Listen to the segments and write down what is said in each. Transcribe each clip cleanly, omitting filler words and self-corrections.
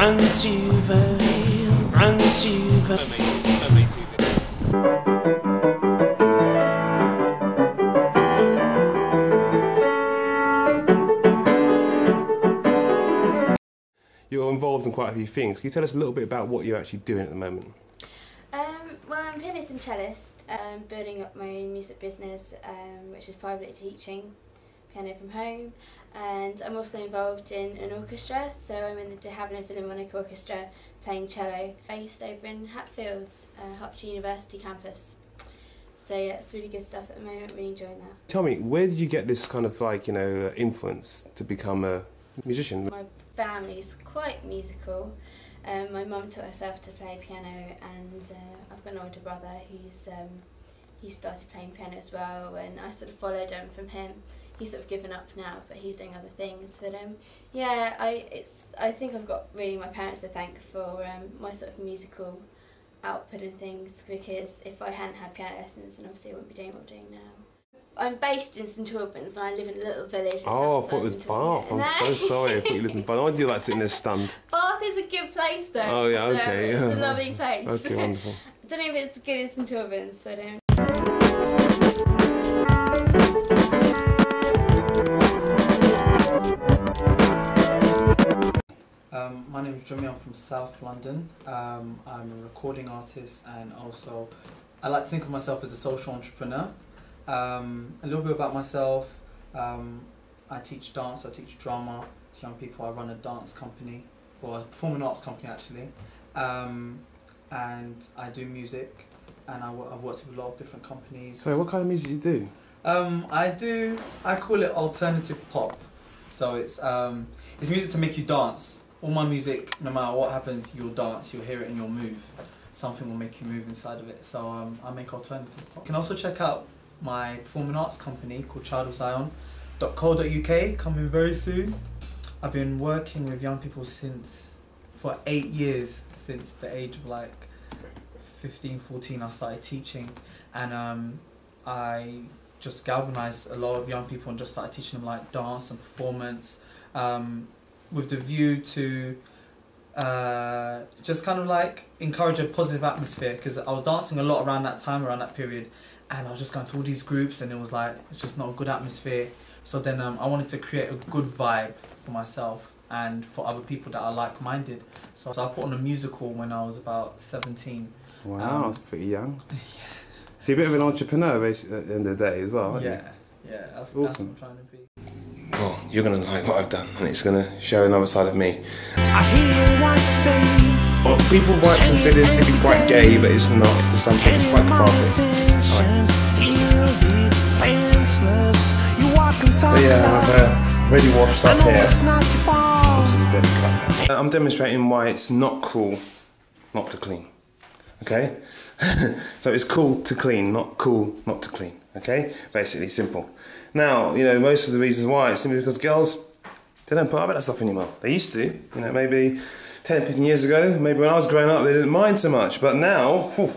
M-A TV. You're involved in quite a few things. Can you tell us a little bit about what you're actually doing at the moment? Well, I'm a pianist and cellist. I'm building up my own music business, which is privately teaching piano from home. And I'm also involved in an orchestra, so I'm in the De Havilland Philharmonic Orchestra playing cello, based over in Hatfields, Hertford University campus. So yeah, it's really good stuff at the moment, really enjoying that. Tell me, where did you get this kind of like, you know, influence to become a musician? My family's quite musical. My mum taught herself to play piano, and I've got an older brother who's he started playing piano as well, and I sort of followed him from him. He's sort of given up now, but he's doing other things. But yeah, I think I've got really my parents to thank for my sort of musical output and things, because if I hadn't had piano lessons, then obviously I wouldn't be doing what I'm doing now. I'm based in St Albans and I live in a little village. Oh, I thought it was Bath. I'm so sorry. I thought you lived in Bath. I do like sitting in a stand. Bath is a good place though. Oh yeah, okay. So it's a lovely place. Okay, wonderful. I don't know if it's as good as St Albans, but my name is Jimmy. I'm from South London. I'm a recording artist, and also I like to think of myself as a social entrepreneur. A little bit about myself. I teach dance, I teach drama to young people. I run a dance company, or a performing arts company actually, and I do music, and I've worked with a lot of different companies. So what kind of music do you do? I call it alternative pop. So it's music to make you dance. All my music, no matter what happens, you'll dance, you'll hear it and you'll move. Something will make you move inside of it. So I make alternative pop. You can also check out my performing arts company called childofzion.co.uk, coming very soon. I've been working with young people for 8 years, since the age of like 15, 14 I started teaching, and I just galvanised a lot of young people and just started teaching them like dance and performance, with the view to just kind of like encourage a positive atmosphere, because I was dancing a lot around that time, around that period, and I was just going to all these groups and it was like, it's just not a good atmosphere. So then I wanted to create a good vibe for myself and for other people that are like-minded. So I put on a musical when I was about 17. Wow, that's pretty young. Yeah. So you're a bit of an entrepreneur basically, at the end of the day as well, aren't you? Yeah, that's awesome. That's what I'm trying to be. Oh, you're going to like what I've done, and it's going to show another side of me. I hear what you say. Well, people might consider this to be quite gay, but it's not. It's something that's quite cathartic. So yeah, I've already washed up here. I'm demonstrating why it's not cool not to clean. Okay? So it's cool to clean, not cool not to clean. Okay? Basically, simple. Now, you know, most of the reasons why it's simply because girls, they don't put up with that stuff anymore. They used to, you know, maybe 10, 15 years ago, maybe when I was growing up, they didn't mind so much, but now, whew,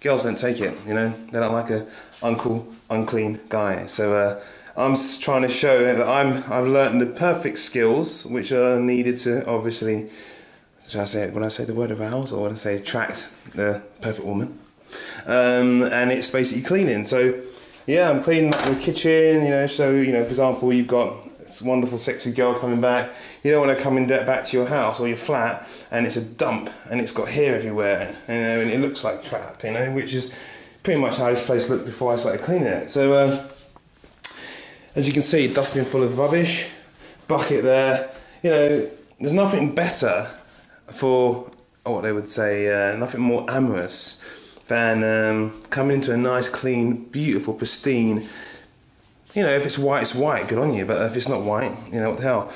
girls don't take it, you know, they don't like an uncool, unclean guy. So I'm trying to show that I've learned the perfect skills which are needed to, obviously, should I say, when I say the word arouse, or when I say attract the perfect woman, and it's basically cleaning. So yeah, I'm cleaning up the kitchen, you know, so, you know, for example, you've got this wonderful sexy girl coming back. You don't want to come in back to your house or your flat and it's a dump and it's got hair everywhere, you know, and it looks like crap, you know, which is pretty much how this place looked before I started cleaning it. So as you can see, dustbin full of rubbish, bucket there, you know, there's nothing better for, or what they would say, nothing more amorous than coming into a nice, clean, beautiful, pristine, you know, if it's white, good on you, but if it's not white, you know, what the hell.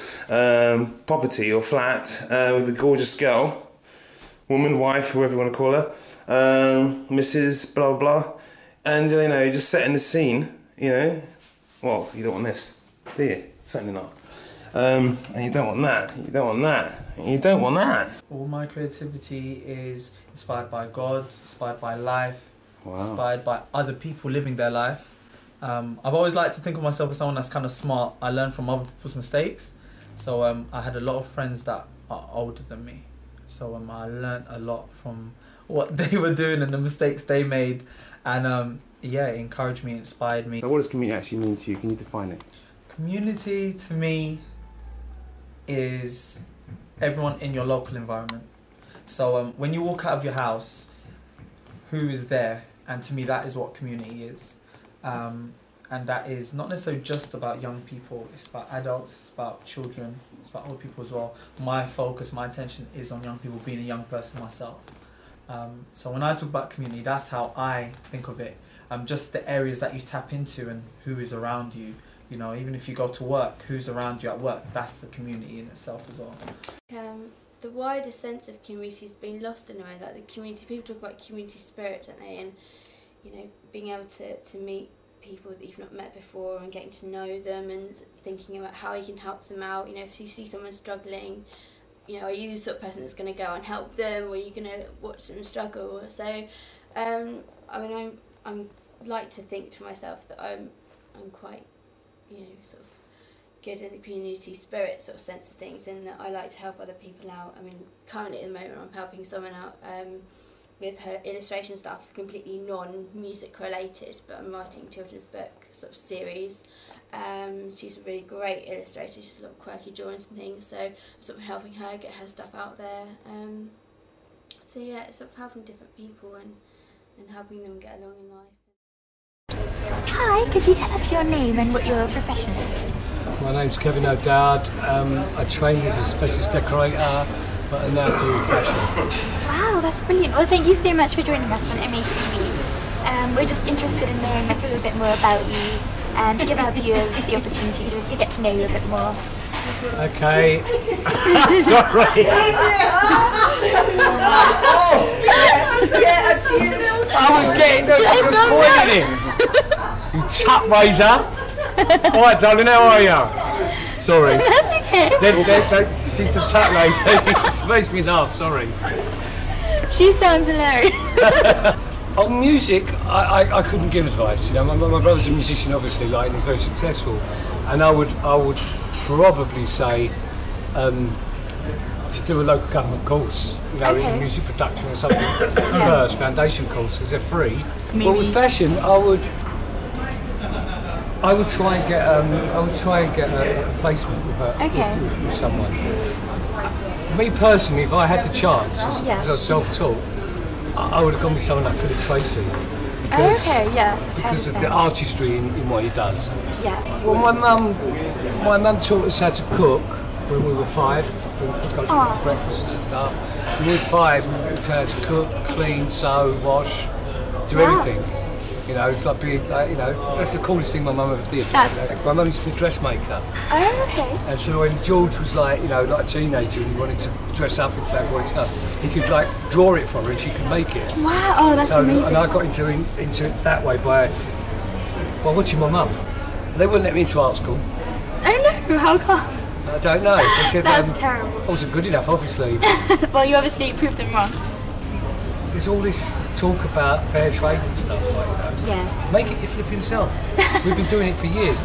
Property or flat with a gorgeous girl, woman, wife, whoever you want to call her, Mrs. blah, blah, and, you know, just setting the scene, you know. Well, you don't want this, do you? Certainly not. And you don't want that, you don't want that, you don't want that. All my creativity is inspired by God, inspired by life, wow, inspired by other people living their life. I've always liked to think of myself as someone that's kind of smart. I learn from other people's mistakes. So I had a lot of friends that are older than me. So I learned a lot from what they were doing and the mistakes they made, and yeah, it encouraged me, inspired me. So what does community actually mean to you? Can you define it? Community to me is everyone in your local environment. So when you walk out of your house, who is there? And to me, that is what community is. And that is not necessarily just about young people, it's about adults, it's about children, it's about old people as well. My focus, my attention is on young people, being a young person myself. So when I talk about community, that's how I think of it. Just the areas that you tap into and who is around you. You know, even if you go to work, who's around you at work, that's the community in itself as well. The wider sense of community has been lost in a way, like the community, people talk about community spirit, don't they, and you know, being able to meet people that you've not met before and getting to know them and thinking about how you can help them out. You know, if you see someone struggling, you know, are you the sort of person that's going to go and help them, or are you going to watch them struggle? So, I mean, I'm like to think to myself that I'm quite, you know, sort of good in the community spirit sort of sense of things, and that I like to help other people out. I mean, currently at the moment I'm helping someone out with her illustration stuff, completely non-music related, but I'm writing a children's book sort of series. She's a really great illustrator, she's a lot of quirky drawings and things, so I'm sort of helping her get her stuff out there. So yeah, it's sort of helping different people and helping them get along in life. Hi, could you tell us your name and what your profession is? My name's Kevin O'Dowd. I trained as a specialist decorator, but I now do fashion. Wow, that's brilliant. Well, thank you so much for joining us on M-A TV. We're just interested in knowing a little bit more about you and to give our viewers the opportunity to just get to know you a bit more. Okay. Sorry. I was getting this. I was spoiling it. You tap razor. Alright, darling, how are you? Sorry. That's okay. She's the tap lady. It makes me laugh, sorry. She sounds hilarious. On music, I couldn't give advice. You know, my brother's a musician, obviously, like, and he's very successful. And I would probably say to do a local government course, you know, okay, in music production or something. First, foundation courses, they're free. Maybe. But with fashion, I would try and get a placement with her, okay, with someone. Me personally, if I had the chance, because yeah, I was self-taught, I would have gone with someone like Philip Tracy, because because of the artistry in what he does. Yeah. Well, my mum taught us how to cook when we were 5. We would cook breakfast and stuff. When we were 5, we would tell her to cook, clean, sew, wash, do everything. You know, it's like being, like, you know, that's the coolest thing my mum ever did. You know? My mum used to be a dressmaker. Oh, okay. And so when George was like, you know, like a teenager and he wanted to dress up in flamboyant and stuff, he could like draw it for her and she could make it. Wow, oh, that's amazing. And I got into it that way by watching my mum. They wouldn't let me into art school. Oh no, how come? I don't know. They said, that's terrible. I wasn't good enough, obviously. Well, you obviously proved them wrong. There's all this talk about fair trade and stuff like that. Yeah. Make it your flipping self. We've been doing it for years.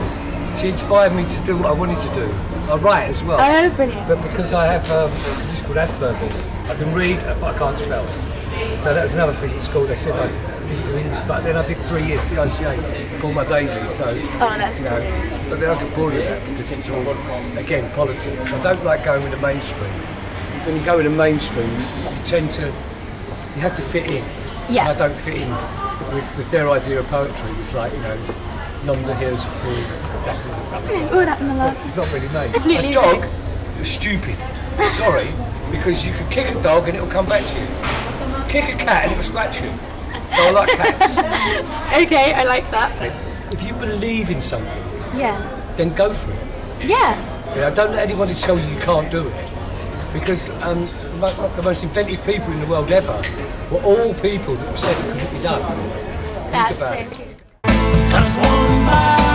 She inspired me to do what I wanted to do. I write as well. Oh, brilliant. But because I have a disease called Asperger's, I can read but I can't spell. So that was another thing at school. They said I didn't do English, but then I did 3 years at the ICA, called my Daisy. So, that's brilliant. But then I got bored of that because it's all, again, politics. I don't like going with the mainstream. When you go with the mainstream, you tend to, you have to fit in. Yeah. I don't fit in with their idea of poetry. It's like, you know, yonder hills are full. That malarkey. It's not really me. A dog, you're stupid. Sorry, because you could kick a dog and it'll come back to you. Kick a cat and it'll scratch you. So I like cats. Okay, I like that. If you believe in something, then go for it. Yeah. You know, don't let anybody tell you you can't do it. Because the most inventive people in the world ever were all people that were said it couldn't be done. That's so true.